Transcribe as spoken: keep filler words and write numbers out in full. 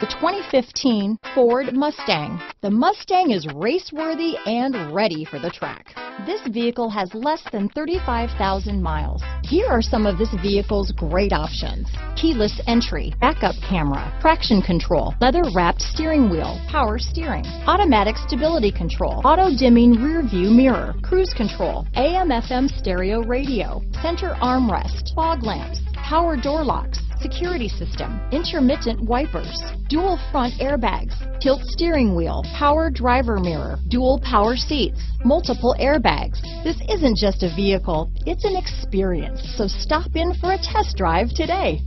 The twenty fifteen Ford Mustang. The Mustang is race-worthy and ready for the track. This vehicle has less than thirty-five thousand miles. Here are some of this vehicle's great options: keyless entry, backup camera, traction control, leather-wrapped steering wheel, power steering, automatic stability control, auto-dimming rear-view mirror, cruise control, A M F M stereo radio, center armrest, fog lamps, power door locks, security system, intermittent wipers, dual front airbags, tilt steering wheel, power driver mirror, dual power seats, multiple airbags. This isn't just a vehicle, it's an experience. So stop in for a test drive today.